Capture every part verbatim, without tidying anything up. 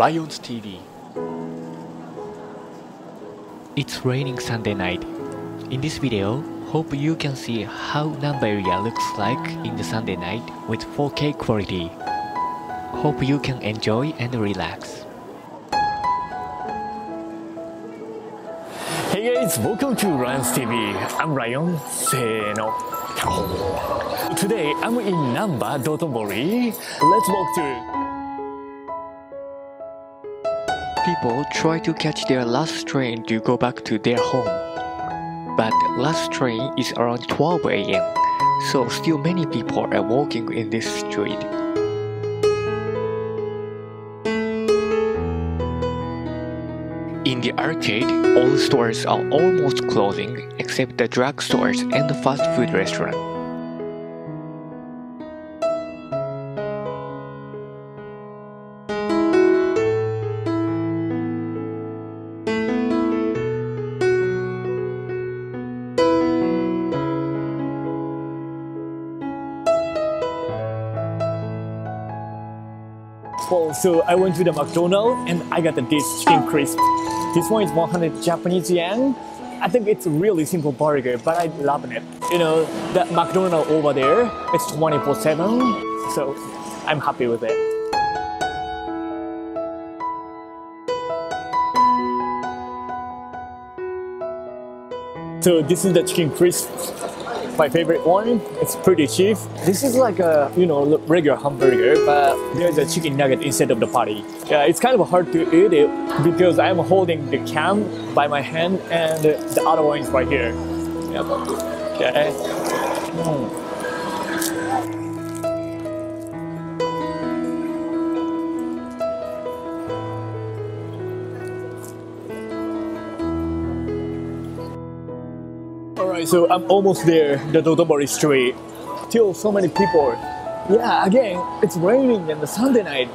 Ryan's T V. It's raining Sunday night. In this video, hope you can see how Namba area looks like in the Sunday night with four K quality. Hope you can enjoy and relax. Hey guys, welcome to Ryan's T V. I'm Ryan. Say no. Today I'm in Namba, Dotonbori. Let's walk through. People try to catch their last train to go back to their home. But last train is around twelve A M, so still many people are walking in this street. In the arcade, all stores are almost closing except the drugstores and the fast food restaurant. So I went to the McDonald's and I got this chicken crisp. This one is one hundred Japanese yen. I think it's a really simple burger, but I love it. You know, that McDonald's over there, it's twenty-four seven, so I'm happy with it. So this is the chicken crisp, my favorite one. It's pretty cheap. This is like a, you know, regular hamburger, but there's a chicken nugget instead of the patty. Yeah, it's kind of hard to eat it because I'm holding the can by my hand and the other one is right here. Yeah, okay. Mm. So I'm almost there, the Dotonbori street. Still so many people. Yeah, again, it's raining and the Sunday night.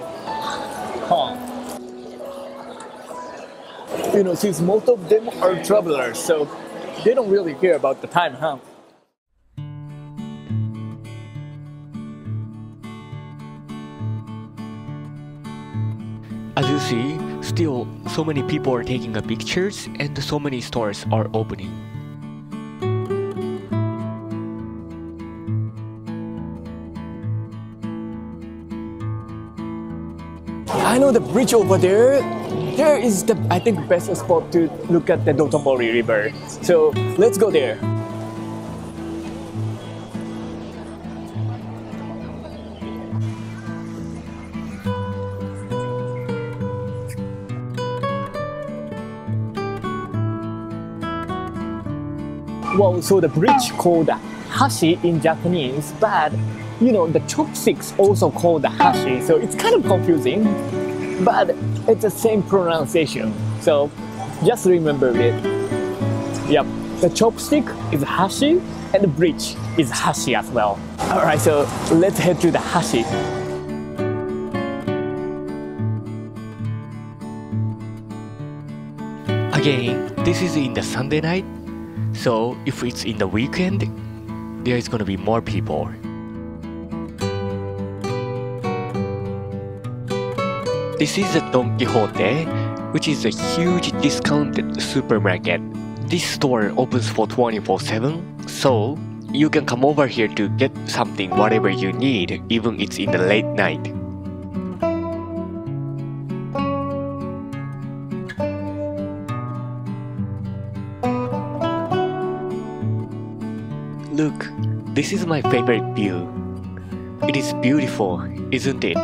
Huh. You know, since most of them are travelers, so they don't really care about the time, huh? As you see, still so many people are taking pictures and so many stores are opening. I know the bridge over there, there is the, I think, best spot to look at the Dotonbori River. So let's go there. Well, so the bridge called hashi in Japanese, but you know, the chopsticks also called the hashi, so it's kind of confusing, but it's the same pronunciation, so just remember it. Yep, the chopstick is hashi and the bridge is hashi as well. Alright, so let's head to the hashi. Again, this is in the Sunday night, so if it's in the weekend, there is gonna be more people. This is the Don Quixote, which is a huge discounted supermarket. This store opens for twenty-four seven, so you can come over here to get something, whatever you need, even it's in the late night. Look, this is my favorite view. It is beautiful, isn't it?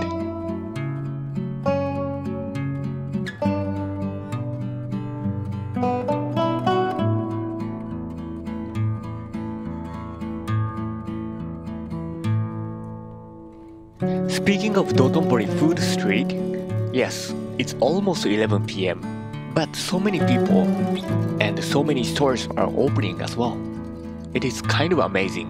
Speaking of Dotonbori Food Street, yes, it's almost eleven P M, but so many people and so many stores are opening as well. It is kind of amazing.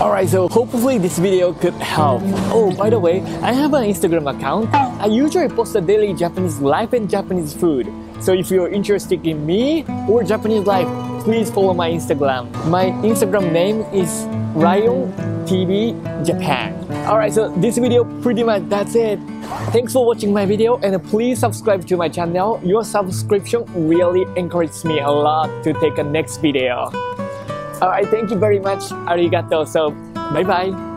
Alright, so hopefully this video could help. Oh, by the way, I have an Instagram account. I usually post a daily Japanese life and Japanese food. So if you're interested in me or Japanese life, please follow my Instagram. My Instagram name is rion T V Japan. Alright, so this video pretty much that's it. Thanks for watching my video and please subscribe to my channel. Your subscription really encourages me a lot to take a next video. Alright, thank you very much. Arigato. So, bye bye.